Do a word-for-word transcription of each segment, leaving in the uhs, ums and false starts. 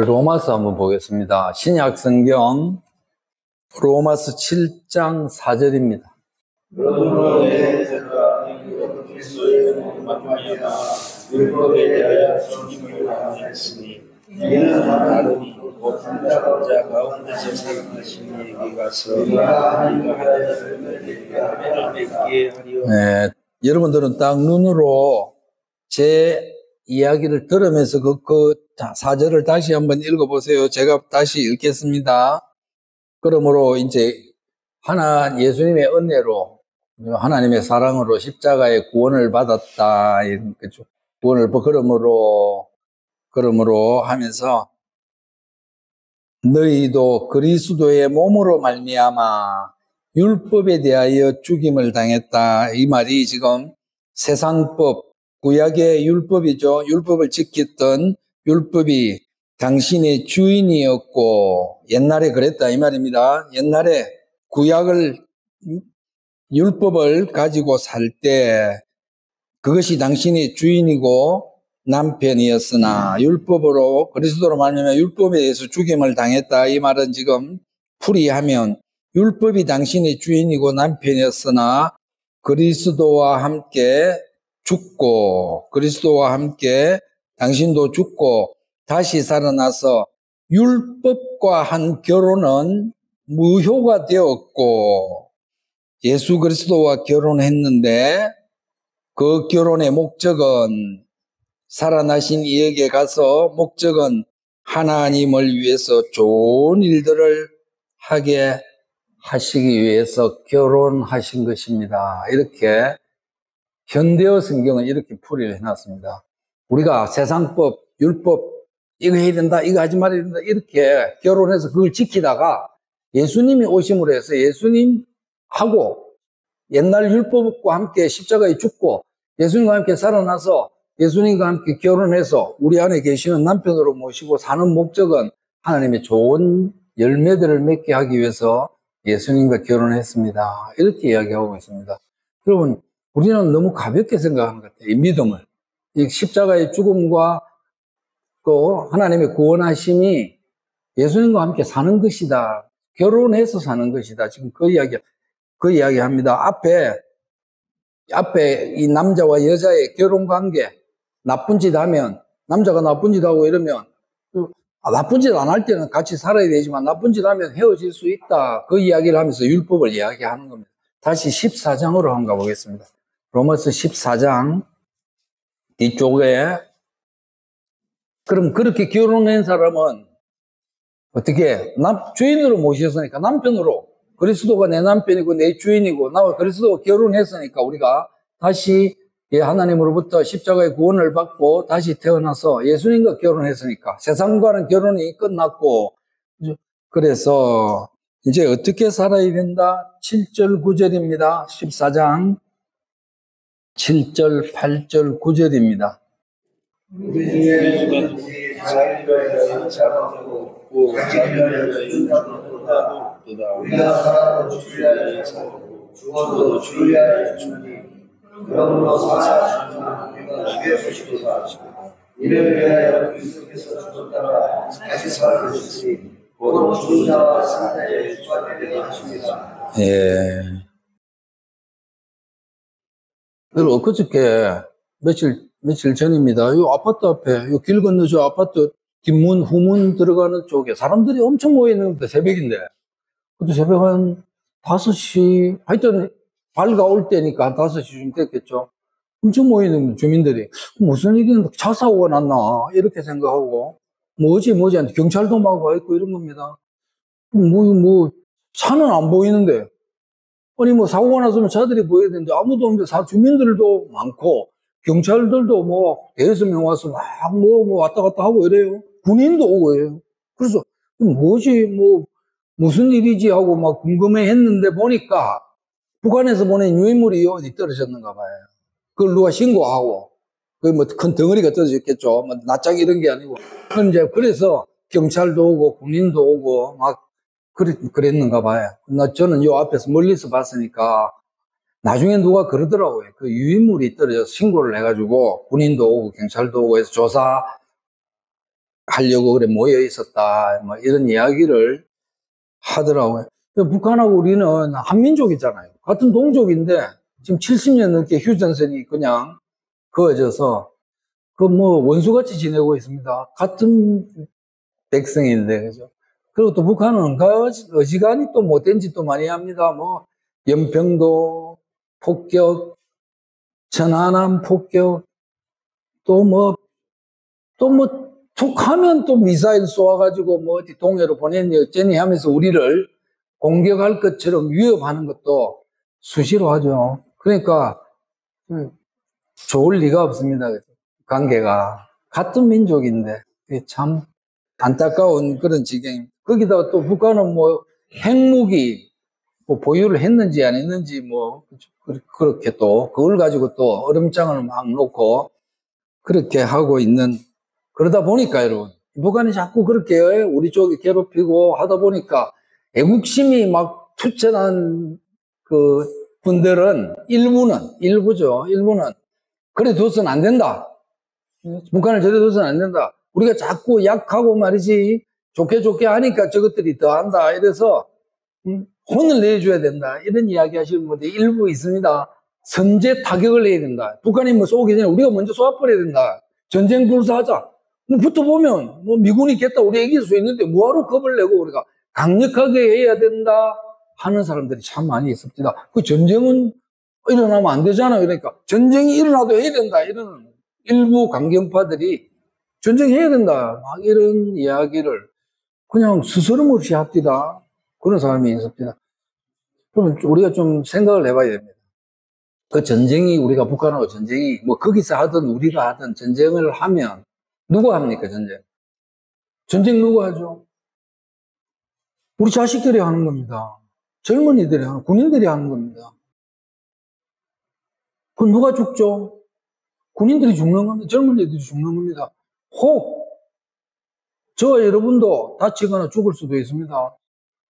우리 로마서 한번 보겠습니다. 신약성경 로마서 칠 장 사 절입니다. 그러므로 내 제가 행위로 그리스도의 마땅하리라 율법에 대하여 정직을 당하였으니 이는 하나님이 곧 한다고 자 가운데서 사랑하신 이에게 가서 우리가 하나님을 하나님을 맺게 하리오. 네, 여러분들은 딱 눈으로 제 이야기를 들으면서 그, 그 사절을 다시 한번 읽어보세요. 제가 다시 읽겠습니다. 그러므로 이제 하나 예수님의 은혜로 하나님의 사랑으로 십자가의 구원을 받았다 이런 거죠. 구원을 그러므로 그러므로 하면서 너희도 그리스도의 몸으로 말미암아 율법에 대하여 죽임을 당했다. 이 말이 지금 세상법 구약의 율법이죠. 율법을 지켰던 율법이 당신의 주인이었고 옛날에 그랬다 이 말입니다. 옛날에 구약을 율법을 가지고 살 때 그것이 당신의 주인이고 남편이었으나 율법으로 그리스도로 말미암아 율법에 의해서 죽임을 당했다. 이 말은 지금 풀이하면 율법이 당신의 주인이고 남편이었으나 그리스도와 함께 죽고 그리스도와 함께 당신도 죽고 다시 살아나서 율법과 한 결혼은 무효가 되었고 예수 그리스도와 결혼했는데 그 결혼의 목적은 살아나신 이에게 가서 목적은 하나님을 위해서 좋은 일들을 하게 하시기 위해서 결혼하신 것입니다. 이렇게 현대어 성경은 이렇게 풀이를 해놨습니다. 우리가 세상법, 율법, 이거 해야 된다, 이거 하지 말아야 된다, 이렇게 결혼해서 그걸 지키다가 예수님이 오심으로 해서 예수님하고 옛날 율법과 함께 십자가에 죽고 예수님과 함께 살아나서 예수님과 함께 결혼해서 우리 안에 계시는 남편으로 모시고 사는 목적은 하나님의 좋은 열매들을 맺게 하기 위해서 예수님과 결혼했습니다. 이렇게 이야기하고 있습니다. 여러분, 우리는 너무 가볍게 생각하는 것 같아요. 이 믿음을. 이 십자가의 죽음과 또 하나님의 구원하심이 예수님과 함께 사는 것이다. 결혼해서 사는 것이다. 지금 그 이야기, 그 이야기 합니다. 앞에, 앞에 이 남자와 여자의 결혼 관계, 나쁜 짓 하면, 남자가 나쁜 짓 하고 이러면, 아, 나쁜 짓 안 할 때는 같이 살아야 되지만 나쁜 짓 하면 헤어질 수 있다. 그 이야기를 하면서 율법을 이야기하는 겁니다. 다시 십사 장으로 한번 가보겠습니다. 로마서 십사 장 뒤쪽에 그럼 그렇게 결혼한 사람은 어떻게 남, 주인으로 모셨으니까 남편으로 그리스도가 내 남편이고 내 주인이고 나와 그리스도가 결혼했으니까 우리가 다시 예, 하나님으로부터 십자가의 구원을 받고 다시 태어나서 예수님과 결혼했으니까 세상과는 결혼이 끝났고 그래서 이제 어떻게 살아야 된다? 칠 절 구 절입니다. 십사 장 칠 절 팔 절 구 절입니다. 예. 그리고 엊그저께 며칠 며칠 전입니다. 요 아파트 앞에, 요 길 건너 저 아파트 뒷문, 후문 들어가는 쪽에 사람들이 엄청 모여있는데, 새벽인데. 그때 새벽 한 다섯 시, 하여튼 밝아올 때니까 한 다섯 시쯤 됐겠죠. 엄청 모여있는 주민들이 무슨 일인데 차 사고가 났나, 이렇게 생각하고, 뭐지, 뭐지, 경찰도 막 와 있고 이런 겁니다. 뭐, 뭐, 차는 안 보이는데. 아니, 뭐 사고가 났으면 차들이 보여야 되는데 아무도 없는데 사, 주민들도 많고, 경찰들도 뭐, 대여섯 명 와서 막 뭐, 뭐 왔다 갔다 하고 이래요. 군인도 오고 이래요. 그래서, 뭐지, 뭐, 무슨 일이지 하고 막 궁금해 했는데 보니까, 북한에서 보낸 유해물이 어디 떨어졌는가 봐요. 그걸 누가 신고하고, 그게 뭐 큰 덩어리가 떨어졌겠죠. 뭐, 낯짝이 이런 게 아니고. 이제 그래서 경찰도 오고, 군인도 오고, 막, 그랬, 그랬는가 봐요. 나 저는 요 앞에서 멀리서 봤으니까, 나중에 누가 그러더라고요. 그 유인물이 떨어져서 신고를 해가지고 군인도 오고 경찰도 오고 해서 조사 하려고 그래 모여 있었다. 뭐 이런 이야기를 하더라고요. 북한하고 우리는 한민족이잖아요. 같은 동족인데 지금 칠십 년 넘게 휴전선이 그냥 그어져서 그 뭐 원수같이 지내고 있습니다. 같은 백성인데, 그죠? 그리고 또 북한은 어지간히 또 못된 짓도 많이 합니다. 뭐 연평도 폭격, 천안함 폭격, 또 뭐, 또 뭐 툭 하면 또 미사일 쏘아가지고 뭐 어디 동해로 보냈니 어쩌니 하면서 우리를 공격할 것처럼 위협하는 것도 수시로 하죠. 그러니까 좋을 리가 없습니다. 관계가 같은 민족인데 참 안타까운 그런 지경입니다. 거기다가 또 북한은 뭐 핵무기 뭐 보유를 했는지 안 했는지 뭐 그렇게 또 그걸 가지고 또 얼음장을 막 놓고 그렇게 하고 있는, 그러다 보니까 여러분 북한이 자꾸 그렇게 우리 쪽이 괴롭히고 하다 보니까 애국심이 막 투철한 그 분들은, 일부는, 일부죠. 일부는 그래 둬서는 안 된다. 북한을 저래 둬서는 안 된다. 우리가 자꾸 약하고 말이지 좋게 좋게 하니까 저것들이 더 한다. 이래서 음, 혼을 내줘야 된다. 이런 이야기 하시는 분들이 일부 있습니다. 선제 타격을 해야 된다. 북한이 뭐 쏘기 전에 우리가 먼저 쏘아버려야 된다. 전쟁 불사하자. 붙어보면 뭐 미군이 겠다 우리 이길 수 있는데 뭐하러 겁을 내고 우리가 강력하게 해야 된다 하는 사람들이 참 많이 있습니다. 그 전쟁은 일어나면 안 되잖아요. 그러니까 전쟁이 일어나도 해야 된다. 이런 일부 강경파들이 전쟁해야 된다. 막 이런 이야기를 그냥 스스럼 없이 합디다. 그런 사람이 있습니다. 그러면 우리가 좀 생각을 해봐야 됩니다. 그 전쟁이, 우리가 북한하고 전쟁이, 뭐 거기서 하든 우리가 하든 전쟁을 하면 누가 합니까, 전쟁? 전쟁 누가 하죠? 우리 자식들이 하는 겁니다. 젊은이들이 하는, 군인들이 하는 겁니다. 그럼 누가 죽죠? 군인들이 죽는 겁니다. 젊은이들이 죽는 겁니다. 혹 저 여러분도 다치거나 죽을 수도 있습니다.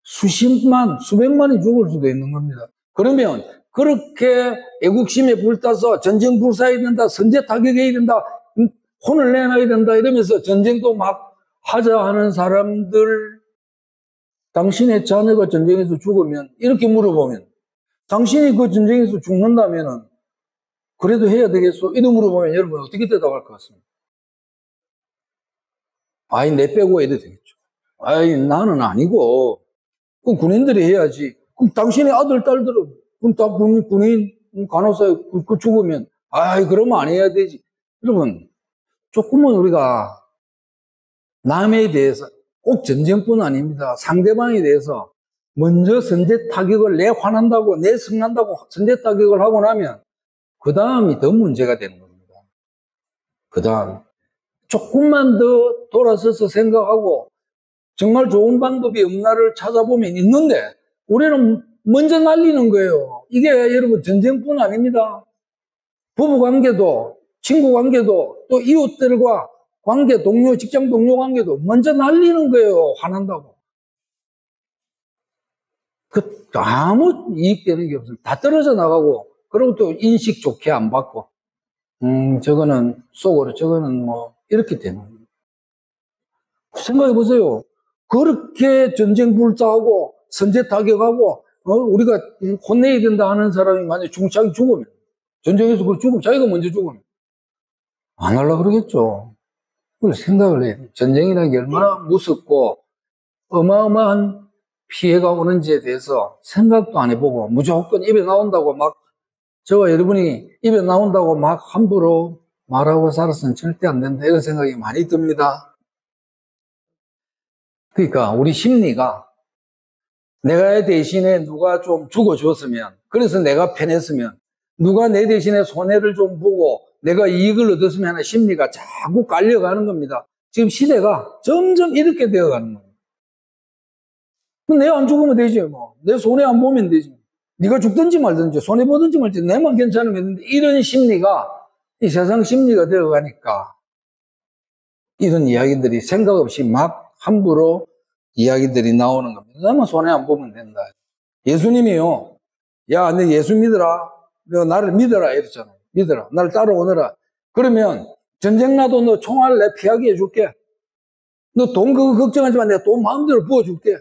수십만, 수백만이 죽을 수도 있는 겁니다. 그러면 그렇게 애국심에 불타서 전쟁 불사해야 된다, 선제 타격해야 된다, 혼을 내놔야 된다 이러면서 전쟁도 막 하자 하는 사람들, 당신의 자녀가 전쟁에서 죽으면, 이렇게 물어보면, 당신이 그 전쟁에서 죽는다면은 그래도 해야 되겠소? 이렇게 물어보면 여러분 어떻게 대답할 것 같습니까? 아이, 내 빼고 해도 되겠죠. 아이, 나는 아니고. 그럼 군인들이 해야지. 그럼 당신의 아들, 딸들은, 그럼 다 군, 군인, 간호사, 그, 그 죽으면, 아이, 그러면 안 해야 되지. 여러분, 조금은 우리가 남에 대해서, 꼭 전쟁뿐 아닙니다. 상대방에 대해서 먼저 선제 타격을, 내 화난다고, 내 성난다고 선제 타격을 하고 나면 그 다음이 더 문제가 되는 겁니다. 그 다음 조금만 더 돌아서서 생각하고 정말 좋은 방법이 없나를 찾아보면 있는데 우리는 먼저 날리는 거예요. 이게 여러분 전쟁뿐 아닙니다. 부부관계도, 친구관계도, 또 이웃들과 관계, 동료, 직장 동료 관계도 먼저 날리는 거예요. 화난다고. 그, 아무 이익되는 게 없어요. 다 떨어져 나가고, 그리고 또 인식 좋게 안 받고, 음, 저거는 속으로, 저거는 뭐, 이렇게 되는 거예요. 생각해 보세요. 그렇게 전쟁 불사하고, 선제 타격하고, 어, 우리가 혼내야 된다 하는 사람이 만약에 자기 죽으면, 전쟁에서 그 죽으면, 자기가 먼저 죽으면, 안 하려고 그러겠죠. 그걸 생각을 해요. 전쟁이라는 게 얼마나 무섭고 어마어마한 피해가 오는지에 대해서 생각도 안 해보고 무조건 입에 나온다고 막, 저와 여러분이 입에 나온다고 막 함부로 말하고 살아서는 절대 안 된다, 이런 생각이 많이 듭니다. 그러니까 우리 심리가 내가 대신에 누가 좀 죽어줬으면, 그래서 내가 편했으면, 누가 내 대신에 손해를 좀 보고 내가 이익을 얻었으면 하는 심리가 자꾸 깔려가는 겁니다. 지금 시대가 점점 이렇게 되어가는 겁니다. 내가 안 죽으면 되지 뭐. 내 손해 안 보면 되지. 네가 죽든지 말든지, 손해 보든지 말든지, 내만 괜찮으면 되는데, 이런 심리가, 이 세상 심리가 되어가니까 이런 이야기들이 생각 없이 막 함부로 이야기들이 나오는 겁니다. 나만 손해 안 보면 된다. 예수님이요, 야, 너 예수 믿어라, 너 나를 믿어라 이랬잖아요. 믿어라, 나를 따라오너라. 그러면 전쟁 나도 너 총알 내 피하게 해줄게. 너 돈 그거 걱정하지 마. 내가 돈 마음대로 부어줄게.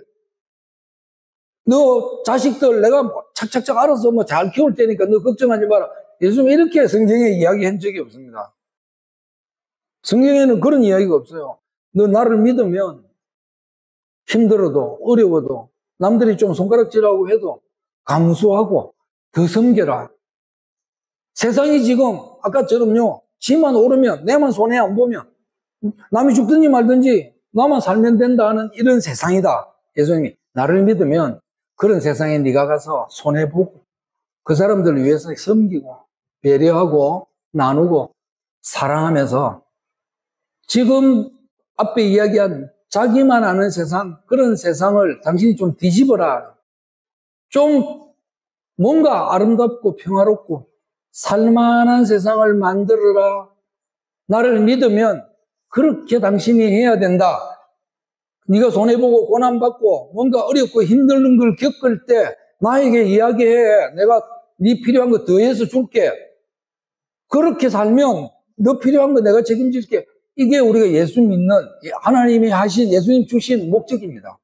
너 자식들 내가 착착착 알아서 뭐 잘 키울 테니까 너 걱정하지 마라. 예수님은 이렇게 성경에 이야기한 적이 없습니다. 성경에는 그런 이야기가 없어요. 너 나를 믿으면 힘들어도 어려워도 남들이 좀 손가락질하고 해도 감수하고 더 섬겨라. 세상이 지금 아까처럼요. 지만 오르면 내만 손해 안 보면 남이 죽든지 말든지 나만 살면 된다 하는 이런 세상이다. 예수님이 나를 믿으면 그런 세상에 네가 가서 손해보고 그 사람들을 위해서 섬기고 배려하고 나누고 사랑하면서 지금 앞에 이야기한 자기만 아는 세상, 그런 세상을 당신이 좀 뒤집어라. 좀 뭔가 아름답고 평화롭고 살만한 세상을 만들어라. 나를 믿으면 그렇게 당신이 해야 된다. 네가 손해보고 고난받고 뭔가 어렵고 힘든 걸 겪을 때 나에게 이야기해. 내가 네 필요한 거 더해서 줄게. 그렇게 살면 너 필요한 거 내가 책임질게. 이게 우리가 예수 믿는 하나님이 하신 예수님 주신 목적입니다.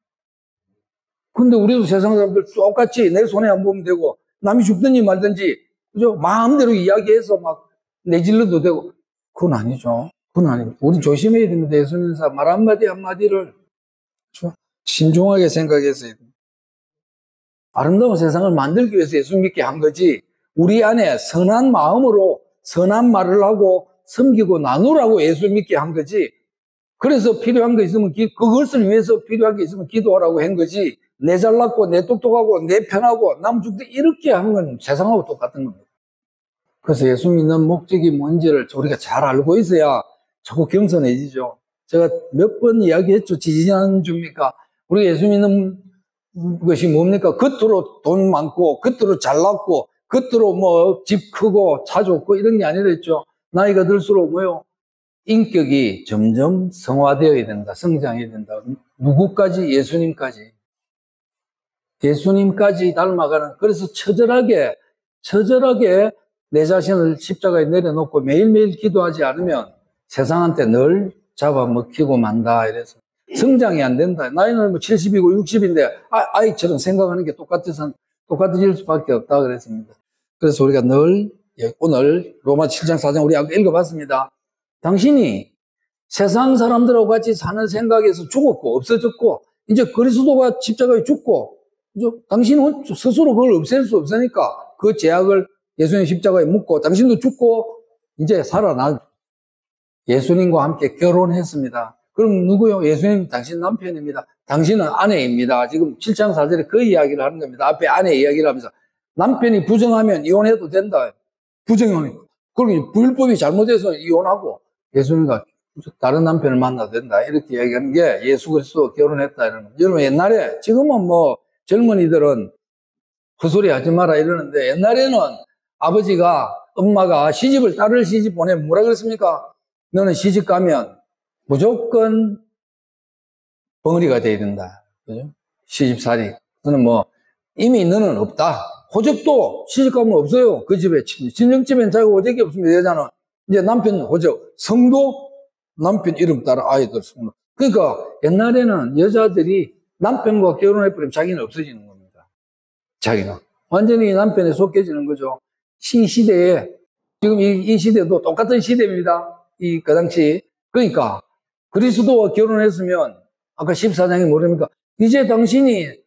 근데 우리도 세상 사람들 똑같이 내 손해 안 보면 되고 남이 죽든지 말든지 그죠? 마음대로 이야기해서 막 내질러도 되고 그건 아니죠. 그건 아닙니다. 우리 조심해야 됩니다. 예수님 말 한마디 한마디를 신중하게 생각해서 아름다운 세상을 만들기 위해서 예수 믿게 한 거지 우리 안에 선한 마음으로 선한 말을 하고 섬기고 나누라고 예수 믿게 한 거지 그래서 필요한 거 있으면 그것을 위해서 필요한 게 있으면 기도하라고 한 거지 내 잘났고 내 똑똑하고 내 편하고 남 죽든 이렇게 하는 건 세상하고 똑같은 겁니다. 그래서 예수 믿는 목적이 뭔지를 우리가 잘 알고 있어야 자꾸 겸손해지죠. 제가 몇 번 이야기했죠. 지지난주입니까? 우리 예수 믿는 것이 뭡니까? 겉으로 돈 많고 겉으로 잘났고 겉으로 뭐 집 크고 차 좋고 이런 게 아니랬죠. 나이가 들수록 뭐요? 인격이 점점 성화되어야 된다. 성장해야 된다. 누구까지? 예수님까지. 예수님까지 닮아가는 그래서 처절하게 처절하게 내 자신을 십자가에 내려놓고 매일매일 기도하지 않으면 세상한테 늘 잡아먹히고 만다. 이래서 성장이 안 된다. 나이는 뭐 칠십이고 육십인데 아이처럼 생각하는 게 똑같아서 똑같아질 수밖에 없다 그랬습니다. 그래서 우리가 늘 오늘 로마 칠 장 사 장 우리 아까 읽어봤습니다. 당신이 세상 사람들하고 같이 사는 생각에서 죽었고 없어졌고 이제 그리스도가 십자가에 죽고 당신은 스스로 그걸 없앨 수 없으니까 그 죄악을 예수님 십자가에 묻고 당신도 죽고 이제 살아난 예수님과 함께 결혼했습니다. 그럼 누구요? 예수님 당신 남편입니다. 당신은 아내입니다. 지금 칠 장 사 절에 그 이야기를 하는 겁니다. 앞에 아내 이야기를 하면서 남편이 부정하면 이혼해도 된다. 부정이혼이 그럼 불법이 잘못해서 이혼하고 예수님과 다른 남편을 만나도 된다. 이렇게 이야기하는 게 예수 그리스도 결혼했다. 이러는 여러분 옛날에 지금은 뭐 젊은이들은 헛소리 하지 마라 이러는데 옛날에는 아버지가 엄마가 시집을 딸을 시집 보내면 뭐라 그랬습니까? 너는 시집 가면 무조건 벙어리가 돼야 된다. 그죠? 시집살이. 너는 뭐 이미 너는 없다. 호적도 시집 가면 없어요. 그 집에 친정집엔 자기가 호적이 없습니다. 여자는 이제 남편 호적, 성도 남편 이름 따라 아이들 성도. 그러니까 옛날에는 여자들이 남편과 결혼해버리면 자기는 없어지는 겁니다. 자기는 완전히 남편에 속해지는 거죠. 이 시대에 지금 이, 이 시대도 똑같은 시대입니다. 이 그 당시 그러니까 그리스도와 결혼했으면 아까 십사 장이 뭐랍니까? 이제 당신이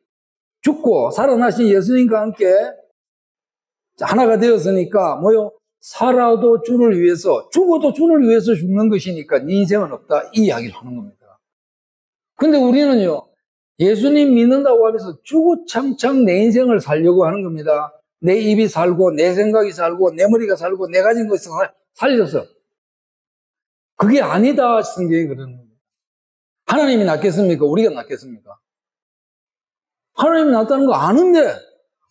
죽고 살아나신 예수님과 함께 하나가 되었으니까 뭐요? 살아도 주를 위해서 죽어도 주를 위해서 죽는 것이니까 네 인생은 없다 이 이야기를 하는 겁니다. 근데 우리는요 예수님 믿는다고 하면서 주구장창 내 인생을 살려고 하는 겁니다. 내 입이 살고 내 생각이 살고 내 머리가 살고 내 가진 것을 살려서 그게 아니다 성경이 그러는 겁니다. 하나님이 낫겠습니까? 우리가 낫겠습니까? 하나님이 낫다는 거 아는데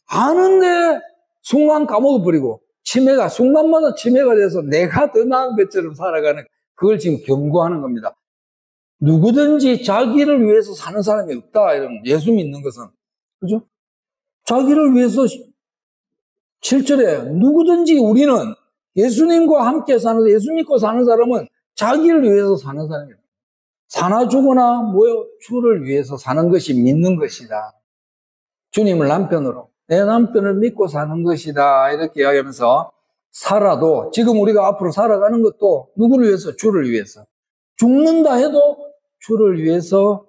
아는데 순간 까먹어버리고 치매가 순간마다 치매가 돼서 내가 더 나은 것처럼 살아가는 그걸 지금 경고하는 겁니다. 누구든지 자기를 위해서 사는 사람이 없다. 이런 예수 믿는 것은 그죠? 자기를 위해서 칠 절에 누구든지 우리는 예수님과 함께 사는 예수 믿고 사는 사람은 자기를 위해서 사는 사람이에요. 사나 죽으나 뭐요? 주를 위해서 사는 것이 믿는 것이다. 주님을 남편으로, 내 남편을 믿고 사는 것이다. 이렇게 이야기하면서 살아도, 지금 우리가 앞으로 살아가는 것도 누구를 위해서? 주를 위해서. 죽는다 해도 주를 위해서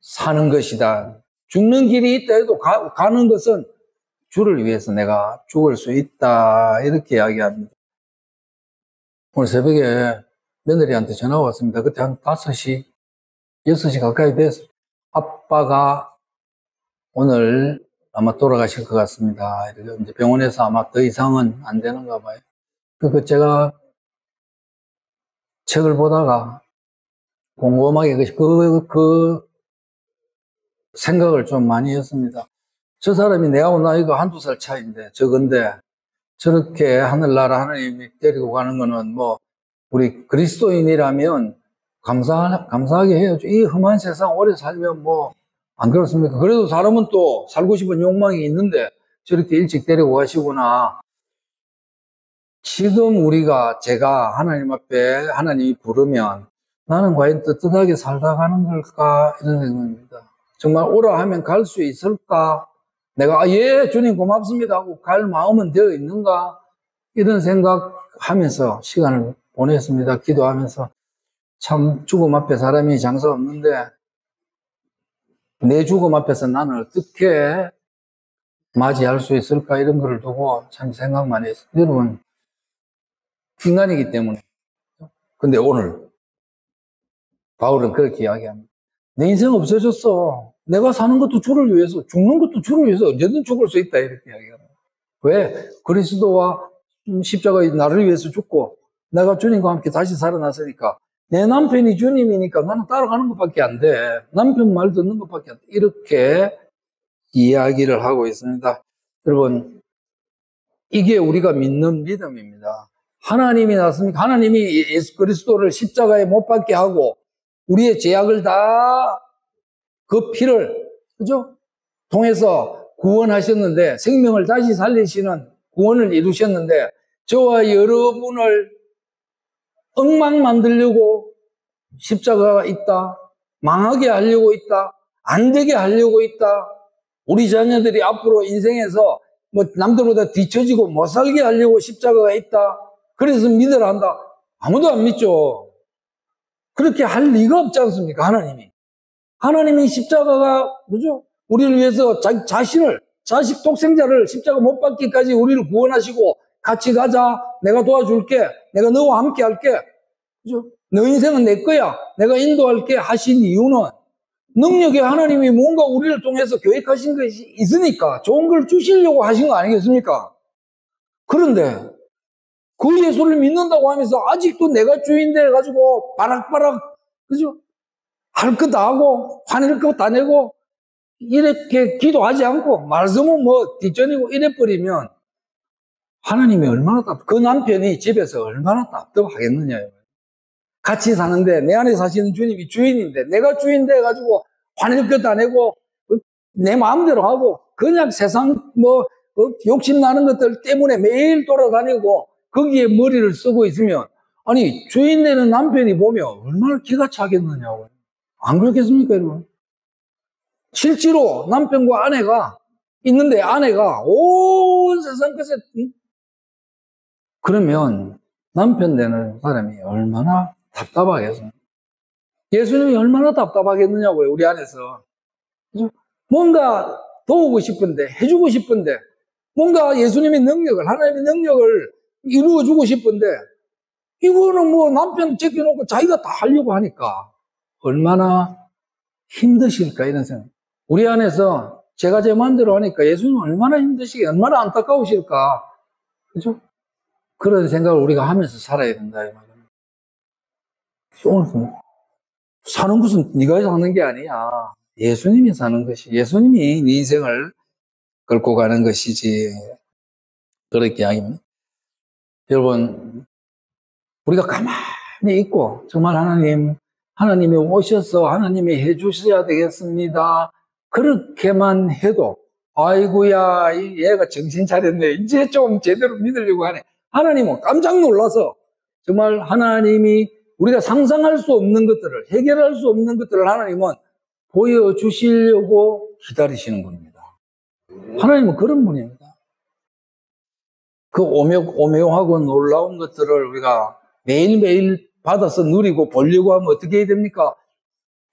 사는 것이다. 죽는 길이 있다 해도 가, 가는 것은 주를 위해서 내가 죽을 수 있다. 이렇게 이야기합니다. 오늘 새벽에 며느리한테 전화가 왔습니다. 그때 한 다섯 시, 여섯 시 가까이 돼서 아빠가 오늘 아마 돌아가실 것 같습니다. 이제 병원에서 아마 더 이상은 안 되는가 봐요. 그 제가 책을 보다가 곰곰하게 그, 그 생각을 좀 많이 했습니다. 저 사람이 내하고 나이가 한두 살 차이인데 적은데 저렇게 하늘나라 하나님이 데리고 가는 거는 뭐 우리 그리스도인이라면 감사, 감사하게 해야죠. 이 험한 세상 오래 살면 뭐 안 그렇습니까? 그래도 사람은 또 살고 싶은 욕망이 있는데 저렇게 일찍 데리고 가시구나. 지금 우리가 제가 하나님 앞에 하나님이 부르면 나는 과연 떳떳하게 살다 가는 걸까? 이런 생각입니다. 정말 오라 하면 갈 수 있을까? 내가 아, 예 주님 고맙습니다 하고 갈 마음은 되어 있는가? 이런 생각하면서 시간을 보냈습니다. 기도하면서 참 죽음 앞에 사람이 장사 없는데 내 죽음 앞에서 나는 어떻게 맞이할 수 있을까 이런 걸 두고 참 생각 많이 했습니다. 여러분 인간이기 때문에. 근데 오늘 바울은 그렇게 이야기합니다. 내 인생 없어졌어. 내가 사는 것도 주를 위해서 죽는 것도 주를 위해서 언제든 죽을 수 있다 이렇게 이야기합니다. 왜? 그리스도와 십자가의 나를 위해서 죽고 내가 주님과 함께 다시 살아났으니까 내 남편이 주님이니까 나는 따라가는 것밖에 안 돼. 남편 말 듣는 것밖에 안 돼. 이렇게 이야기를 하고 있습니다. 여러분 이게 우리가 믿는 믿음입니다. 하나님이 났으니까 하나님이 예수 그리스도를 십자가에 못 박게 하고 우리의 죄악을 다 그 피를 그죠? 통해서 구원하셨는데 생명을 다시 살리시는 구원을 이루셨는데 저와 여러분을 엉망 만들려고 십자가가 있다. 망하게 하려고 있다. 안 되게 하려고 있다. 우리 자녀들이 앞으로 인생에서 뭐 남들보다 뒤처지고 못 살게 하려고 십자가가 있다. 그래서 믿으라 한다. 아무도 안 믿죠. 그렇게 할 리가 없지 않습니까? 하나님이. 하나님이 십자가가 그죠? 우리를 위해서 자, 자신을 자식 독생자를 십자가 못 받기까지 우리를 구원하시고 같이 가자. 내가 도와줄게. 내가 너와 함께 할게. 그죠? 너 인생은 내 거야. 내가 인도할게. 하신 이유는 능력의 하나님이 뭔가 우리를 통해서 계획하신 것이 있으니까 좋은 걸 주시려고 하신 거 아니겠습니까? 그런데 그 예수를 믿는다고 하면서 아직도 내가 주인데 해가지고 바락바락, 그죠? 할 것 다 하고, 화낼 것 다 내고, 이렇게 기도하지 않고, 말씀은 뭐 뒷전이고 이래버리면 하나님이 얼마나 답, 그 남편이 집에서 얼마나 답답하겠느냐. 같이 사는데, 내 안에 사시는 주님이 주인인데, 내가 주인데 해가지고, 화낼 것 다 내고, 내 마음대로 하고, 그냥 세상 뭐, 욕심나는 것들 때문에 매일 돌아다니고, 거기에 머리를 쓰고 있으면 아니 주인 되는 남편이 보면 얼마나 기가 차겠느냐고. 안 그렇겠습니까 여러분? 실제로 남편과 아내가 있는데 아내가 온 세상 끝에 그러면 남편 되는 사람이 얼마나 답답하겠습니까? 예수님이 얼마나 답답하겠느냐고요. 우리 안에서 뭔가 도우고 싶은데 해주고 싶은데 뭔가 예수님의 능력을 하나님의 능력을 이루어주고 싶은데 이거는 뭐 남편 제껴놓고 자기가 다 하려고 하니까 얼마나 힘드실까 이런 생각. 우리 안에서 제가 제 마음대로 하니까 예수님 얼마나 힘드시게 얼마나 안타까우실까. 그죠? 그런 생각을 우리가 하면서 살아야 된다 이 말입니다. 오늘 사는 것은 네가 사는 게 아니야. 예수님이 사는 것이 예수님이 네 인생을 끌고 가는 것이지. 그렇게 이야기입니다. 여러분 우리가 가만히 있고 정말 하나님 하나님이 오셔서 하나님이 해주셔야 되겠습니다 그렇게만 해도 아이고야 얘가 정신 차렸네 이제 좀 제대로 믿으려고 하네. 하나님은 깜짝 놀라서 정말 하나님이 우리가 상상할 수 없는 것들을, 해결할 수 없는 것들을 하나님은 보여주시려고 기다리시는 분입니다. 하나님은 그런 분입니다. 그 오묘, 오묘하고 놀라운 것들을 우리가 매일매일 받아서 누리고 보려고 하면 어떻게 해야 됩니까?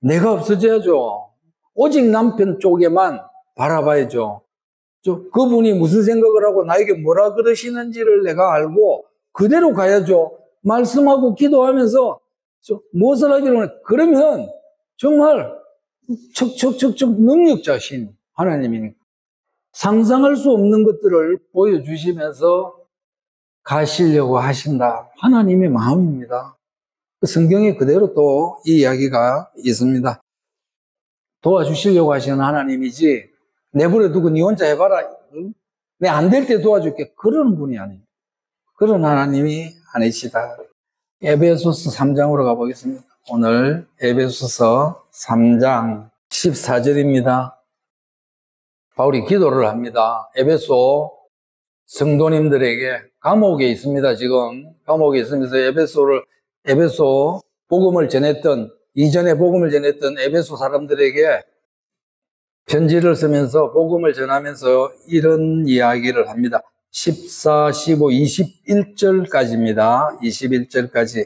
내가 없어져야죠. 오직 남편 쪽에만 바라봐야죠. 저, 그분이 무슨 생각을 하고 나에게 뭐라 그러시는지를 내가 알고 그대로 가야죠. 말씀하고 기도하면서 저, 무엇을 하기로 하냐. 그러면 정말 척척척척 능력자신 하나님이니까 상상할 수 없는 것들을 보여주시면서 가시려고 하신다. 하나님의 마음입니다. 성경에 그대로 또 이 이야기가 있습니다. 도와주시려고 하시는 하나님이지 내버려 두고 네 혼자 해봐라. 응? 내 안 될 때 도와줄게. 그런 분이 아닙니다. 그런 하나님이 아니시다. 에베소서 삼 장으로 가보겠습니다. 오늘 에베소서 삼 장 십사 절입니다. 바울이 기도를 합니다. 에베소 성도님들에게 감옥에 있습니다. 지금 감옥에 있으면서 에베소를 에베소 복음을 전했던 이전에 복음을 전했던 에베소 사람들에게 편지를 쓰면서 복음을 전하면서 이런 이야기를 합니다. 십사, 십오, 이십일 절까지입니다. 이십일 절까지.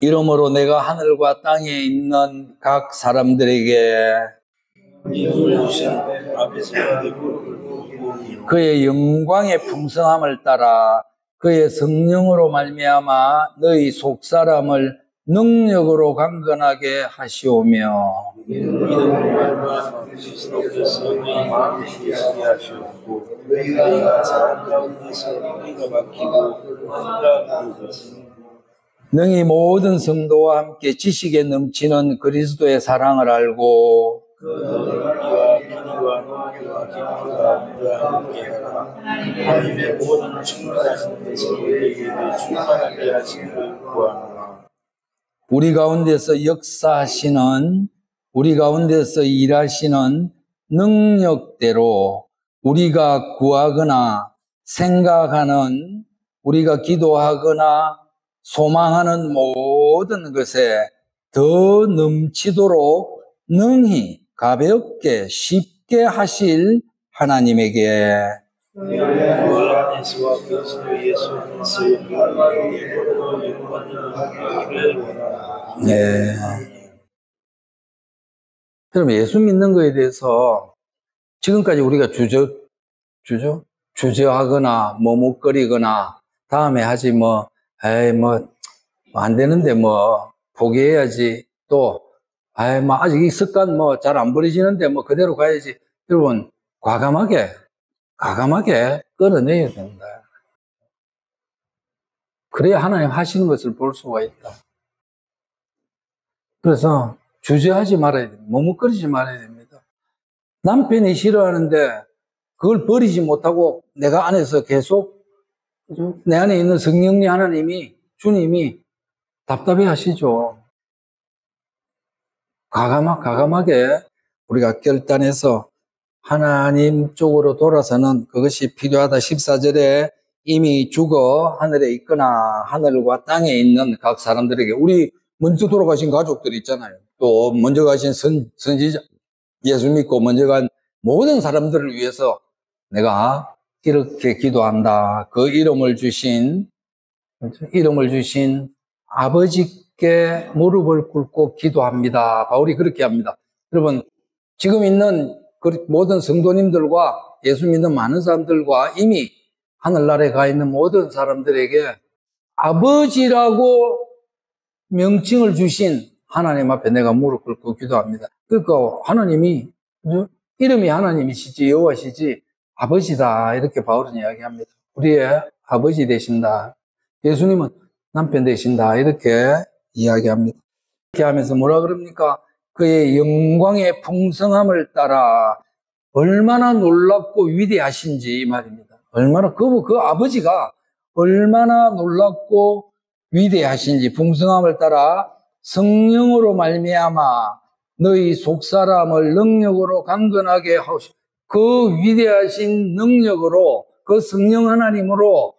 이러므로 내가 하늘과 땅에 있는 각 사람들에게 그의 영광의 풍성함을 따라 그의 성령으로 말미암아 너희 속사람을 능력으로 강건하게 하시오며 능히 모든 성도와 함께 지식에 넘치는 그리스도의 사랑을 알고 하나님의 모든 충만하신 성도에게 충만하게 하시기를 구하노라. 우리 가운데서 역사하시는, 우리 가운데서 일하시는 능력대로 우리가 구하거나 생각하는, 우리가 기도하거나 소망하는 모든 것에 더 넘치도록 능히 가볍게 쉽게 하실 하나님에게 네. 그럼 예수 믿는 거에 대해서 지금까지 우리가 주저, 주저, 주저하거나 머뭇거리거나 다음에 하지 뭐, 에이 뭐 안 되는데 뭐 포기해야지 또, 에이 뭐 아직 이 습관 뭐 잘 안 버리지는데 뭐 그대로 가야지. 여러분 과감하게. 과감하게 끌어내야 된다. 그래야 하나님 하시는 것을 볼 수가 있다. 그래서 주저하지 말아야 됩니다. 머뭇거리지 말아야 됩니다. 남편이 싫어하는데 그걸 버리지 못하고 내가 안에서 계속 내 안에 있는 성령님 하나님이 주님이 답답해 하시죠. 과감하, 과감하게 우리가 결단해서 하나님 쪽으로 돌아서는 그것이 필요하다. 십사 절에 이미 죽어 하늘에 있거나 하늘과 땅에 있는 각 사람들에게 우리 먼저 돌아가신 가족들 있잖아요. 또 먼저 가신 선, 선지자 예수 믿고 먼저 간 모든 사람들을 위해서 내가 이렇게 기도한다. 그 이름을 주신 이름을 주신 아버지께 무릎을 꿇고 기도합니다. 바울이 그렇게 합니다. 여러분 지금 있는 그 모든 성도님들과 예수 믿는 많은 사람들과 이미 하늘나라에 가 있는 모든 사람들에게 아버지라고 명칭을 주신 하나님 앞에 내가 무릎 꿇고 기도합니다. 그러니까 하나님이 이름이 하나님이시지 여호와시지 아버지다 이렇게 바울은 이야기합니다. 우리의 아버지 되신다. 예수님은 남편 되신다 이렇게 이야기합니다. 이렇게 하면서 뭐라 그럽니까? 그의 영광의 풍성함을 따라 얼마나 놀랍고 위대하신지 말입니다. 얼마나 그, 그 아버지가 얼마나 놀랍고 위대하신지 풍성함을 따라 성령으로 말미암아 너희 속사람을 능력으로 강건하게 하시오. 그 위대하신 능력으로 그 성령 하나님으로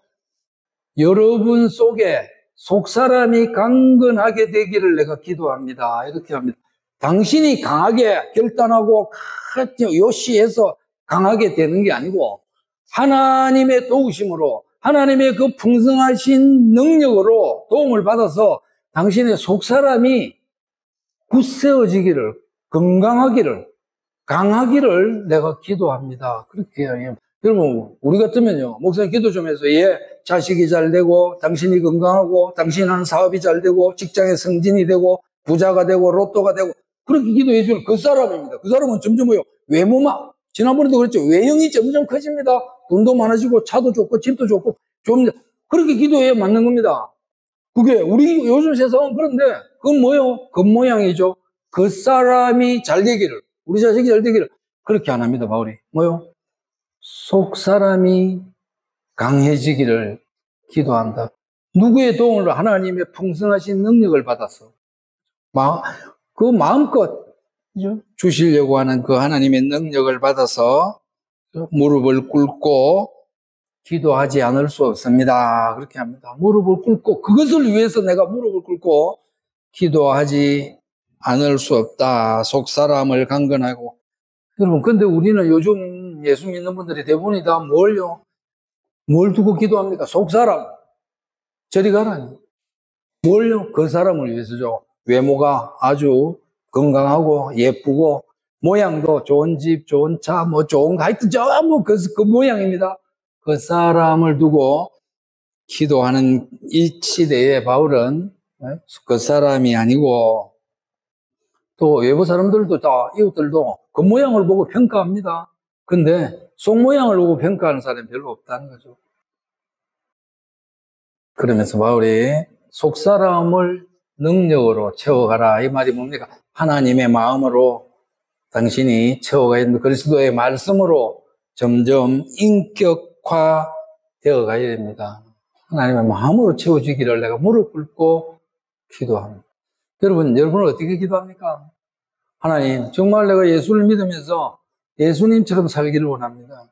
여러분 속에 속사람이 강건하게 되기를 내가 기도합니다. 이렇게 합니다. 당신이 강하게 결단하고 요시해서 강하게 되는 게 아니고 하나님의 도우심으로, 하나님의 그 풍성하신 능력으로 도움을 받아서 당신의 속사람이 굳세어지기를, 건강하기를, 강하기를 내가 기도합니다. 그렇게 해요. 여러분, 우리 같으면요, 목사님 기도 좀 해서, 예, 자식이 잘 되고, 당신이 건강하고, 당신 하는 사업이 잘 되고, 직장의 승진이 되고, 부자가 되고, 로또가 되고, 그렇게 기도해 줄 그 사람입니다. 그 사람은 점점 뭐요? 외모만, 지난번에도 그랬죠. 외형이 점점 커집니다. 돈도 많아지고, 차도 좋고, 집도 좋고, 좋습니다. 그렇게 기도해야 맞는 겁니다. 그게, 우리 요즘 세상은 그런데, 그건 뭐요? 겉모양이죠. 그 사람이 잘 되기를, 우리 자식이 잘 되기를, 그렇게 안 합니다, 바울이. 뭐요? 속사람이 강해지기를 기도한다. 누구의 도움으로? 하나님의 풍성하신 능력을 받아서 마음, 그 마음껏 주시려고 하는 그 하나님의 능력을 받아서 무릎을 꿇고 기도하지 않을 수 없습니다. 그렇게 합니다. 무릎을 꿇고, 그것을 위해서 내가 무릎을 꿇고 기도하지 않을 수 없다. 속사람을 강건하고. 여러분, 근데 우리는 요즘 예수 믿는 분들이 대부분이 다 뭘요? 뭘 두고 기도합니까? 속사람. 저리 가라니. 뭘요? 그 사람을 위해서죠. 외모가 아주 건강하고 예쁘고, 모양도 좋은 집, 좋은 차, 뭐 좋은 거, 하여튼 저, 뭐, 그, 그 모양입니다. 그 사람을 두고 기도하는 이 시대에 바울은 그 사람이 아니고, 또 외부 사람들도 다, 이웃들도 그 모양을 보고 평가합니다. 근데 속모양을 보고 평가하는 사람이 별로 없다는 거죠. 그러면서 바울이 속사람을 능력으로 채워가라. 이 말이 뭡니까? 하나님의 마음으로 당신이 채워가야 된다. 그리스도의 말씀으로 점점 인격화되어 가야 됩니다. 하나님의 마음으로 채워주기를 내가 무릎 꿇고 기도합니다. 여러분, 여러분은 어떻게 기도합니까? 하나님, 정말 내가 예수를 믿으면서 예수님처럼 살기를 원합니다.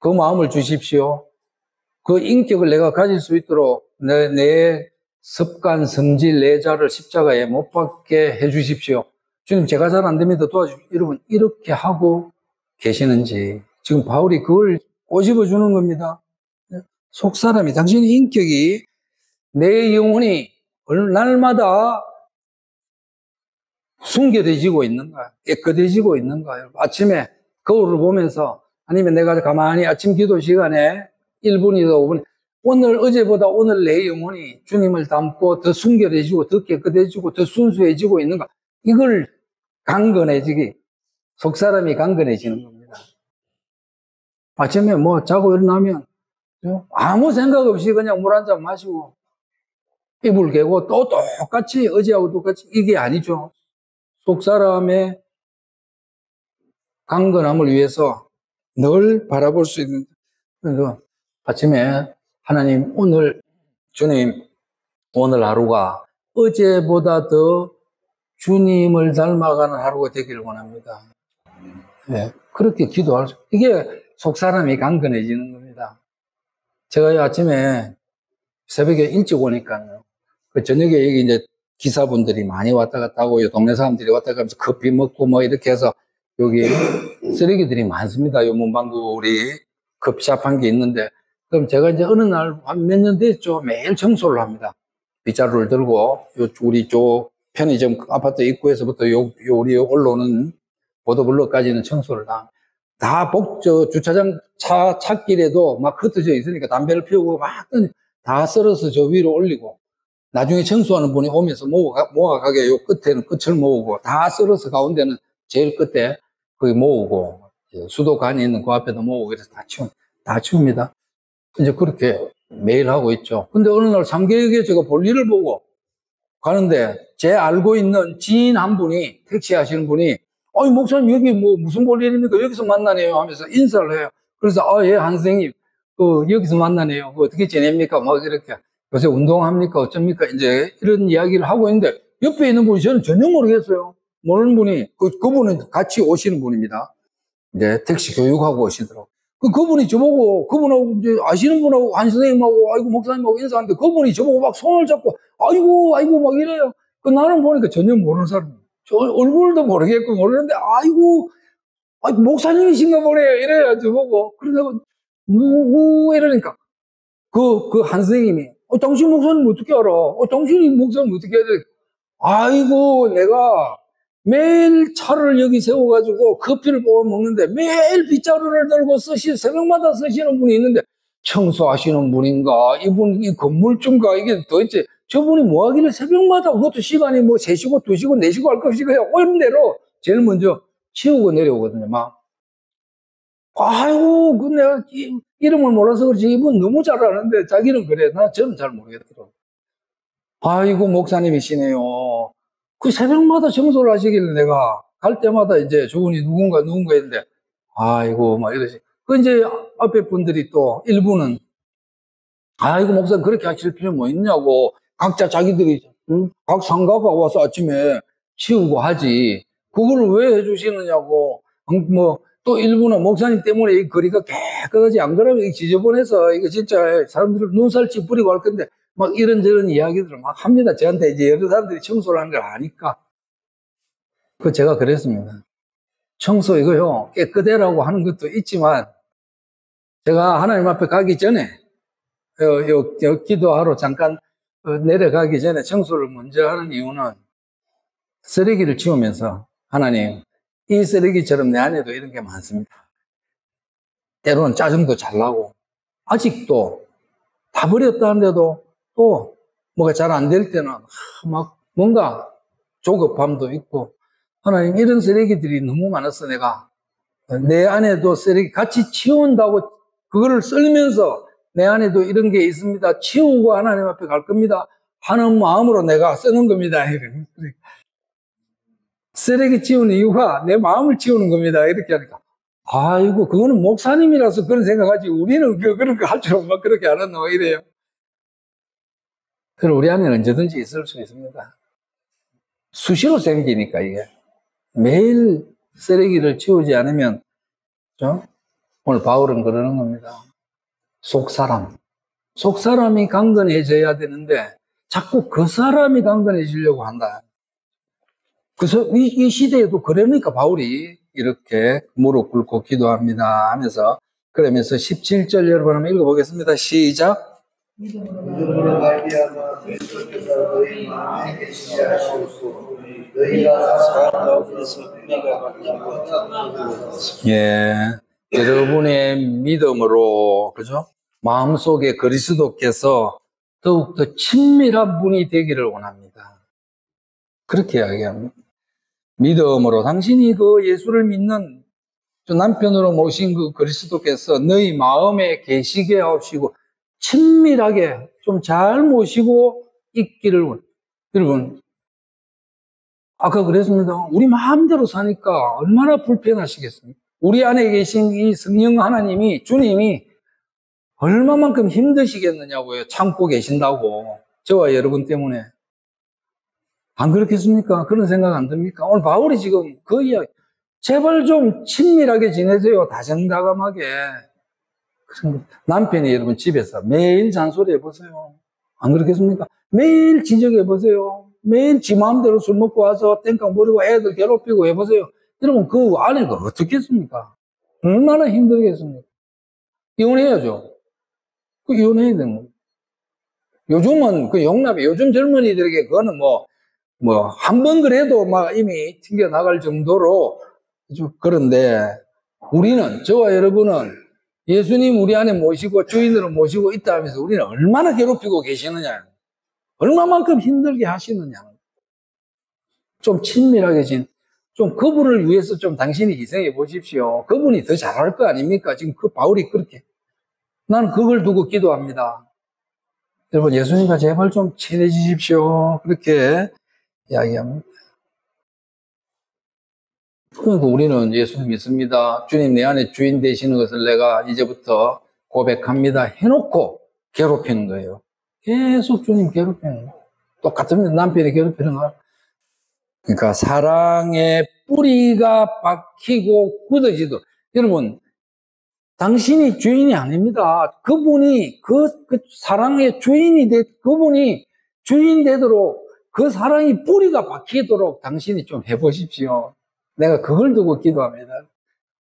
그 마음을 주십시오. 그 인격을 내가 가질 수 있도록 내, 내 습관, 성질, 내 자를 십자가에 못 박게 해 주십시오. 주님, 제가 잘 안 됩니다. 도와주십시오. 여러분, 이렇게 하고 계시는지. 지금 바울이 그걸 꼬집어 주는 겁니다. 속사람이, 당신의 인격이, 내 영혼이 날마다 순결해지고 있는가, 깨끗해지고 있는가. 아침에 거울을 보면서, 아니면 내가 가만히 아침 기도 시간에 일 분이든 오 분, 오늘 어제보다 오늘 내 영혼이 주님을 닮고 더 순결해지고 더 깨끗해지고 더 순수해지고 있는가. 이걸 강건해지기, 속사람이 강건해지는 겁니다. 아침에 뭐 자고 일어나면 아무 생각 없이 그냥 물 한 잔 마시고 이불 개고 또 똑같이 어제하고 똑같이, 이게 아니죠. 속사람의 강건함을 위해서 늘 바라볼 수 있는. 그래서 아침에, 하나님, 오늘, 주님, 오늘 하루가 어제보다 더 주님을 닮아가는 하루가 되기를 원합니다. 네, 그렇게 기도할 수, 이게 속사람이 강건해지는 겁니다. 제가 아침에 새벽에 일찍 오니까요, 그 저녁에 여기 이제 기사분들이 많이 왔다 갔다 하고, 동네 사람들이 왔다 가면서 커피 먹고 뭐 이렇게 해서, 여기 쓰레기들이 많습니다. 요 문방구 우리 커피숍 한 게 있는데, 그럼 제가 이제 어느 날 한 몇 년 됐죠. 매일 청소를 합니다. 빗자루를 들고, 요 우리 저 편의점 아파트 입구에서부터 요, 요 우리 올라오는 보도블록까지는 청소를 다. 다 복, 저 주차장 차, 차길에도 막 흩어져 있으니까 담배를 피우고 막 다 썰어서 저 위로 올리고, 나중에 청소하는 분이 오면서 모아가게 모아 요 끝에는 끝을 모으고, 다 썰어서 가운데는 제일 끝에 거기 모으고, 수도관이 있는 그 앞에도 모으고, 그래서 다 치웁니다. 다 치웁니다. 이제 그렇게 매일 하고 있죠. 근데 어느 날 삼계역에 제가 볼일을 보고 가는데, 제 알고 있는 지인 한 분이, 택시 하시는 분이, 아니, 목사님, 여기 뭐 무슨 볼일입니까? 여기서 만나네요 하면서 인사를 해요. 그래서, 아, 예, 한 선생님, 그, 여기서 만나네요. 그, 어떻게 지냅니까? 막 이렇게. 요새 운동합니까? 어쩝니까? 이제 이런 이야기를 하고 있는데, 옆에 있는 분이, 저는 전혀 모르겠어요. 모르는 분이, 그, 그분은 같이 오시는 분입니다. 이제 택시 교육하고 오시더라고요. 그, 그분이 저보고, 그분하고, 이제, 아시는 분하고, 한 선생님하고, 아이고, 목사님하고 인사하는데, 그분이 저보고 막 손을 잡고, 아이고, 아이고, 막 이래요. 그, 나는 보니까 전혀 모르는 사람이에요. 저 얼굴도 모르겠고, 모르는데, 아이고, 아이 목사님이신가 보네요. 이래요, 저보고. 그러다가, 누구, 이러니까. 그, 그 한 선생님이, 어, 당신 목사님 어떻게 알아? 어, 당신이 목사님 어떻게 해야 돼? 아이고, 내가, 매일 차를 여기 세워가지고 커피를 뽑아 먹는데 매일 빗자루를 들고 쓰시, 새벽마다 쓰시는 분이 있는데 청소하시는 분인가, 이분, 이 건물주인가, 이게 도대체 저분이 뭐 하길래 새벽마다 그것도 시간이 뭐 세 시고 두 시고 네 시고 할 것 없이 그냥 옴대로 제일 먼저 치우고 내려오거든요, 막. 아이고, 그 내가 이, 이름을 몰라서 그렇지. 이분 너무 잘 아는데 자기는 그래. 나 저는 잘 모르겠더라고. 아이고, 목사님이시네요. 그 새벽마다 청소를 하시길래 내가 갈 때마다 이제 저분이 누군가 누군가 했는데 아이고 막 이러지. 그 이제 앞에 분들이 또 일부는 아이고 목사님 그렇게 하실 필요 뭐 있냐고 각자 자기들이 응? 각 상가가 와서 아침에 치우고 하지 그걸 왜 해주시느냐고 뭐 또 일부는 목사님 때문에 이 거리가 깨끗하지 안 그러면 지저분해서 이거 진짜 사람들 눈살 찌푸리고 할 건데 막 이런저런 이야기들을 막 합니다. 저한테 이제 여러 사람들이 청소를 하는 걸 아니까. 그 제가 그랬습니다. 청소 이거요, 깨끗해라고 하는 것도 있지만, 제가 하나님 앞에 가기 전에, 여, 여, 여 기도하러 잠깐 내려가기 전에 청소를 먼저 하는 이유는 쓰레기를 치우면서, 하나님, 이 쓰레기처럼 내 안에도 이런 게 많습니다. 때로는 짜증도 잘 나고, 아직도 다 버렸다는데도, 또 뭐가 잘 안 될 때는 막 뭔가 조급함도 있고 하나님 이런 쓰레기들이 너무 많아서 내가 내 안에도 쓰레기 같이 치운다고 그거를 쓸면서 내 안에도 이런 게 있습니다. 치우고 하나님 앞에 갈 겁니다. 하는 마음으로 내가 쓰는 겁니다. 쓰레기 치우는 이유가 내 마음을 치우는 겁니다. 이렇게 하니까 아이고 그거는 목사님이라서 그런 생각하지 우리는 그런 거 할 줄 알고 그렇게 안 한다고 이래요. 그럼 우리 안에 언제든지 있을 수 있습니다. 수시로 생기니까 이게 매일 쓰레기를 치우지 않으면 그렇죠? 오늘 바울은 그러는 겁니다. 속사람, 속사람이 강건해져야 되는데 자꾸 그 사람이 강건해지려고 한다. 그래서 이, 이 시대에도 그러니까 바울이 이렇게 무릎 꿇고 기도합니다 하면서 그러면서 십칠 절 여러분 한번 읽어보겠습니다. 시작. 믿음으로 말미암아 그리스도께서 너희 마음에 계시지 하시옵소서. 너희가 사랑한다고 해서 은혜가 받고 탐나고. 예, 여러분의 믿음으로 그죠? 마음 속에 그리스도께서 더욱 더 친밀한 분이 되기를 원합니다. 그렇게 이야기합니다. 믿음으로 당신이 그 예수를 믿는 저 남편으로 모신 그 그리스도께서 너희 마음에 계시게 하옵시고. 친밀하게 좀 잘 모시고 있기를 원해요. 여러분, 아까 그랬습니다. 우리 마음대로 사니까 얼마나 불편하시겠습니까? 우리 안에 계신 이 성령 하나님이, 주님이 얼마만큼 힘드시겠느냐고요. 참고 계신다고. 저와 여러분 때문에. 안 그렇겠습니까? 그런 생각 안 듭니까? 오늘 바울이 지금 그 이야기, 제발 좀 친밀하게 지내세요. 다정다감하게. 남편이 여러분 집에서 매일 잔소리 해보세요. 안 그렇겠습니까? 매일 지적해보세요. 매일 지 마음대로 술 먹고 와서 땡깡 부리고 애들 괴롭히고 해보세요. 여러분 그 아내가 어떻겠습니까? 얼마나 힘들겠습니까? 이혼해야죠. 그 이혼해야 되는 거예요. 요즘은 그 용납이 요즘 젊은이들에게 그거는 뭐 뭐 한 번 그래도 막 이미 튕겨나갈 정도로 그런데 우리는 저와 여러분은 예수님 우리 안에 모시고 주인으로 모시고 있다 하면서 우리는 얼마나 괴롭히고 계시느냐, 얼마만큼 힘들게 하시느냐, 좀 친밀하게 진, 좀 그분을 위해서 좀 당신이 희생해 보십시오. 그분이 더 잘할 거 아닙니까? 지금 그 바울이 그렇게. 나는 그걸 두고 기도합니다. 여러분 예수님과 제발 좀 친해지십시오. 그렇게 이야기합니다. 그러니까 우리는 예수 믿습니다. 주님 내 안에 주인 되시는 것을 내가 이제부터 고백합니다. 해놓고 괴롭히는 거예요. 계속 주님 괴롭히는 거예요. 똑같은 남편이 괴롭히는 거예요. 그러니까 사랑의 뿌리가 박히고 굳어지도록. 여러분 당신이 주인이 아닙니다. 그분이 그, 그 사랑의 주인이 되, 그분이 주인 되도록 그 사랑이 뿌리가 박히도록 당신이 좀 해보십시오. 내가 그걸 두고 기도합니다.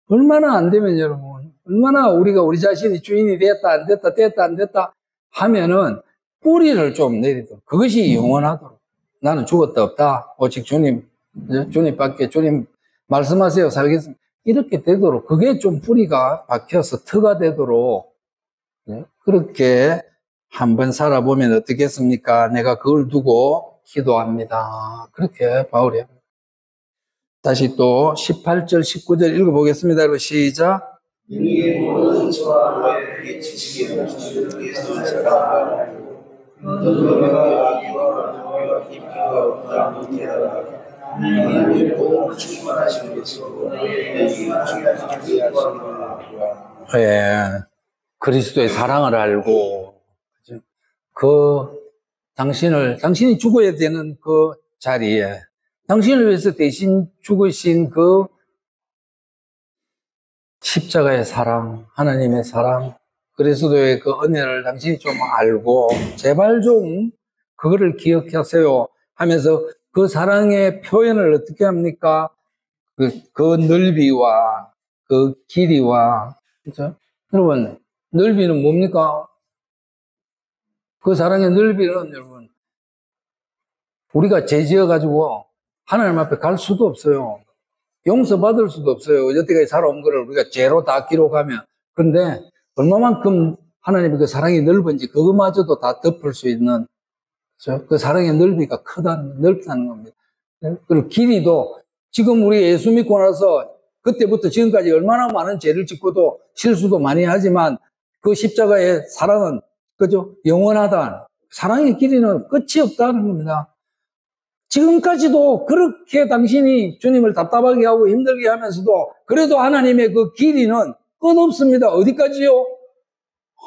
얼마나 안 되면 여러분, 얼마나 우리가 우리 자신이 주인이 됐다, 안 됐다, 됐다, 안 됐다 하면은 뿌리를 좀 내리도록. 그것이 영원하도록. 나는 죽었다 없다. 오직 주님, 주님 밖에 주님 말씀하세요. 살겠습니다. 이렇게 되도록, 그게 좀 뿌리가 박혀서 터가 되도록, 그렇게 한번 살아보면 어떻겠습니까? 내가 그걸 두고 기도합니다. 그렇게 바울이 합니다. 다시 또 십팔 절, 십구 절 읽어보겠습니다. 여러분 시작. 이게 모든 저와 너에게 지식이 없는 예수의 제가 알고, 너도 내가 아기와 너와 깊이가 없다고 대답하고, 예, 그리스도의 사랑을 알고, 그, 당신을, 당신이 죽어야 되는 그 자리에, 당신을 위해서 대신 죽으신 그 십자가의 사랑, 하나님의 사랑, 그리스도의 그 은혜를 당신이 좀 알고, 제발 좀 그거를 기억하세요 하면서, 그 사랑의 표현을 어떻게 합니까? 그, 그 넓이와 그 길이와, 그렇죠? 여러분, 넓이는 뭡니까? 그 사랑의 넓이는 여러분, 우리가 죄지어 가지고 하나님 앞에 갈 수도 없어요. 용서받을 수도 없어요. 여태까지 살아온 거를 우리가 죄로 다 기록하면. 그런데 얼마만큼 하나님의 그 사랑이 넓은지 그것마저도 다 덮을 수 있는, 그 사랑의 넓이가 크다는, 넓다는 겁니다. 그리고 길이도 지금 우리 예수 믿고 나서 그때부터 지금까지 얼마나 많은 죄를 짓고도 실수도 많이 하지만 그 십자가의 사랑은, 그죠? 영원하다. 사랑의 길이는 끝이 없다는 겁니다. 지금까지도 그렇게 당신이 주님을 답답하게 하고 힘들게 하면서도 그래도 하나님의 그 길이는 끝없습니다. 어디까지요?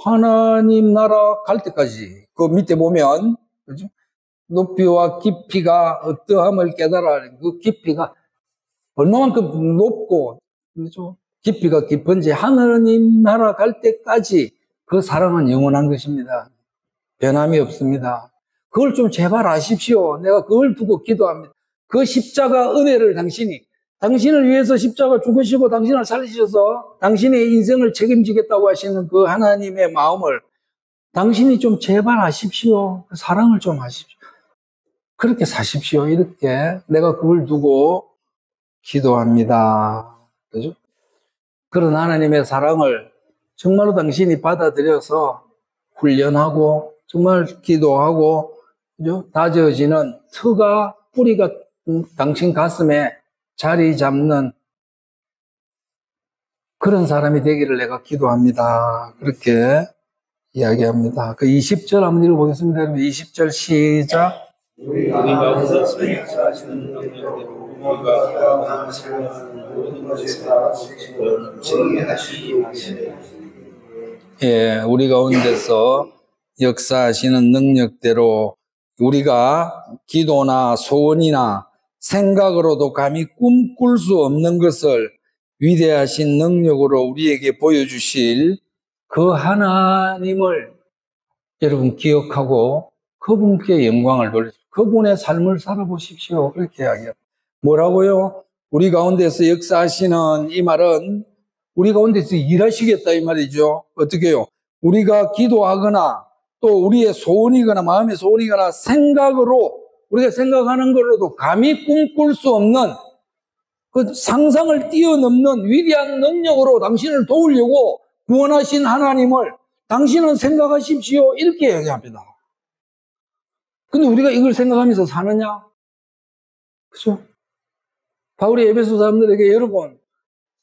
하나님 나라 갈 때까지. 그 밑에 보면, 그죠? 높이와 깊이가 어떠함을 깨달아. 그 깊이가 얼마만큼 높고, 그죠? 깊이가 깊은지 하나님 나라 갈 때까지 그 사랑은 영원한 것입니다. 변함이 없습니다. 그걸 좀 제발 아십시오. 내가 그걸 두고 기도합니다. 그 십자가 은혜를 당신이, 당신을 위해서 십자가 죽으시고 당신을 살리셔서 당신의 인생을 책임지겠다고 하시는 그 하나님의 마음을 당신이 좀 제발 아십시오. 사랑을 좀 아십시오. 그렇게 사십시오. 이렇게 내가 그걸 두고 기도합니다. 그죠? 그런 하나님의 사랑을 정말로 당신이 받아들여서 훈련하고 정말 기도하고, 그죠? 다져지는 터가, 뿌리가 당신 가슴에 자리 잡는 그런 사람이 되기를 내가 기도합니다. 그렇게 이야기합니다. 그 이십 절 한번 읽어보겠습니다. 여러분 이십 절 시작. 우리가 하시는 능력으로 우리가 사랑하는 사랑하는 모든 것을 다 지키게 하시옵소서. 예, 우리가 온 데서 역사하시는 능력대로 우리가 기도나 소원이나 생각으로도 감히 꿈꿀 수 없는 것을 위대하신 능력으로 우리에게 보여주실 그 하나님을 여러분 기억하고 그분께 영광을 돌리십시오. 그분의 삶을 살아보십시오. 그렇게 이야기합니다. 뭐라고요? 우리 가운데서 역사하시는, 이 말은 우리 가운데서 일하시겠다 이 말이죠. 어떻게요? 우리가 기도하거나 또 우리의 소원이거나 마음의 소원이거나 생각으로, 우리가 생각하는 거로도 감히 꿈꿀 수 없는 그 상상을 뛰어넘는 위대한 능력으로 당신을 도우려고 구원하신 하나님을 당신은 생각하십시오. 이렇게 얘기합니다. 근데 우리가 이걸 생각하면서 사느냐? 그죠? 바울이 에베소 사람들에게 여러분,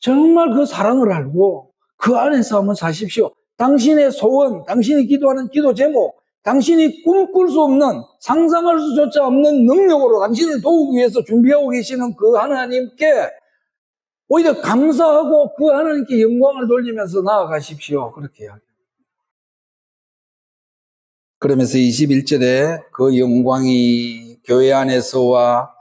정말 그 사랑을 알고 그 안에서 한번 사십시오. 당신의 소원, 당신이 기도하는 기도 제목, 당신이 꿈꿀 수 없는, 상상할 수조차 없는 능력으로 당신을 도우기 위해서 준비하고 계시는 그 하나님께 오히려 감사하고 그 하나님께 영광을 돌리면서 나아가십시오. 그렇게 해야 돼요. 그러면서 이십일 절에 그 영광이 교회 안에서와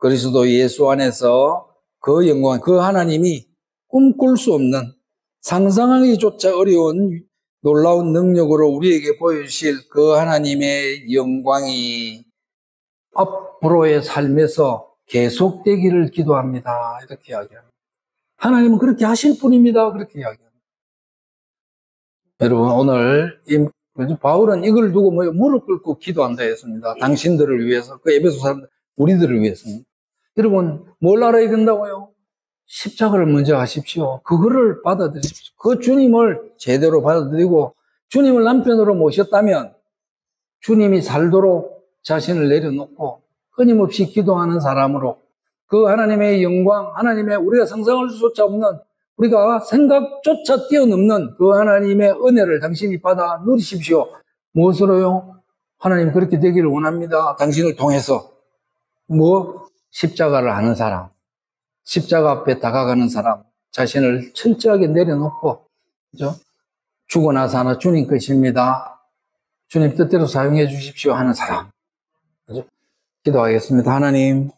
그리스도 예수 안에서 그 영광, 그 하나님이 꿈꿀 수 없는 상상하기조차 어려운 놀라운 능력으로 우리에게 보여주실 그 하나님의 영광이 앞으로의 삶에서 계속되기를 기도합니다. 이렇게 이야기합니다. 하나님은 그렇게 하실 분입니다. 그렇게 이야기합니다. 여러분, 오늘 바울은 이걸 두고 뭐 무릎 꿇고 기도한다 했습니다. 당신들을 위해서, 그 에베소 사람들, 우리들을 위해서는. 여러분, 뭘 알아야 된다고요? 십자가를 먼저 하십시오. 그거를 받아들이십시오. 그 주님을 제대로 받아들이고, 주님을 남편으로 모셨다면 주님이 살도록 자신을 내려놓고 끊임없이 기도하는 사람으로, 그 하나님의 영광, 하나님의 우리가 상상할 수조차 없는, 우리가 생각조차 뛰어넘는 그 하나님의 은혜를 당신이 받아 누리십시오. 무엇으로요? 하나님 그렇게 되기를 원합니다. 당신을 통해서. 뭐? 십자가를 하는 사람, 십자가 앞에 다가가는 사람, 자신을 철저하게 내려놓고, 그죠? 죽고 나서 하나 주님 것입니다. 주님 뜻대로 사용해 주십시오 하는 사람. 그죠? 기도하겠습니다. 하나님,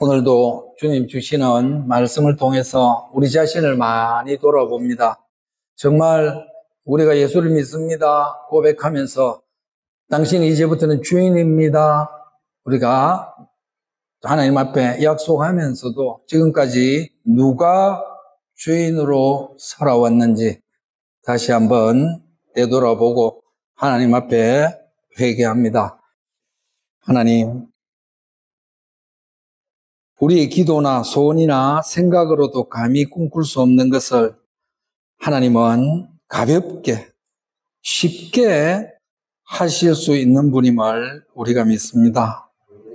오늘도 주님 주시는 말씀을 통해서 우리 자신을 많이 돌아봅니다. 정말 우리가 예수를 믿습니다 고백하면서 당신이 이제부터는 주인입니다, 우리가 하나님 앞에 약속하면서도 지금까지 누가 주인으로 살아왔는지 다시 한번 되돌아보고 하나님 앞에 회개합니다. 하나님, 우리의 기도나 소원이나 생각으로도 감히 꿈꿀 수 없는 것을 하나님은 가볍게, 쉽게 하실 수 있는 분임을 우리가 믿습니다.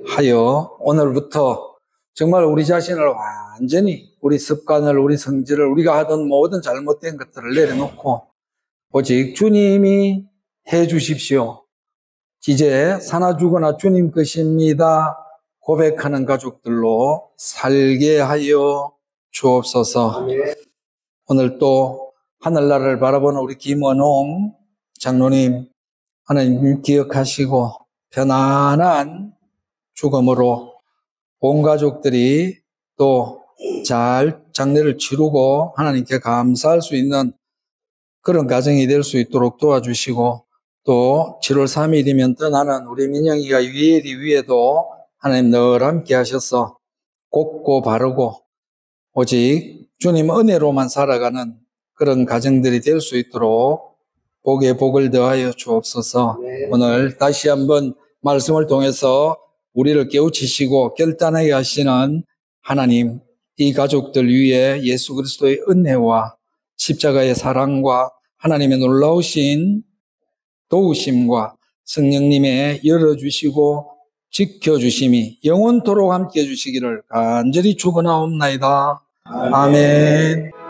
하여 오늘부터 정말 우리 자신을 완전히, 우리 습관을, 우리 성질을, 우리가 하던 모든 잘못된 것들을 내려놓고 오직 주님이 해 주십시오. 이제 사나 죽으나 주님 것입니다 고백하는 가족들로 살게 하여 주옵소서. 오늘 또 하늘나라를 바라보는 우리 김원홍 장로님, 하나님 기억하시고 편안한 죽음으로 온 가족들이 또 잘 장례를 치르고 하나님께 감사할 수 있는 그런 가정이 될 수 있도록 도와주시고, 또 칠월 삼일이면 떠나는 우리 민영이가 유일이 위에도 하나님 늘 함께 하셔서 곱고 바르고 오직 주님 은혜로만 살아가는 그런 가정들이 될 수 있도록 복에 복을 더하여 주옵소서. 네. 오늘 다시 한번 말씀을 통해서 우리를 깨우치시고 결단하게 하시는 하나님, 이 가족들 위에 예수 그리스도의 은혜와 십자가의 사랑과 하나님의 놀라우신 도우심과 성령님의 열어주시고 지켜주심이 영원토록 함께해 주시기를 간절히 축원하옵나이다. 아멘, 아멘.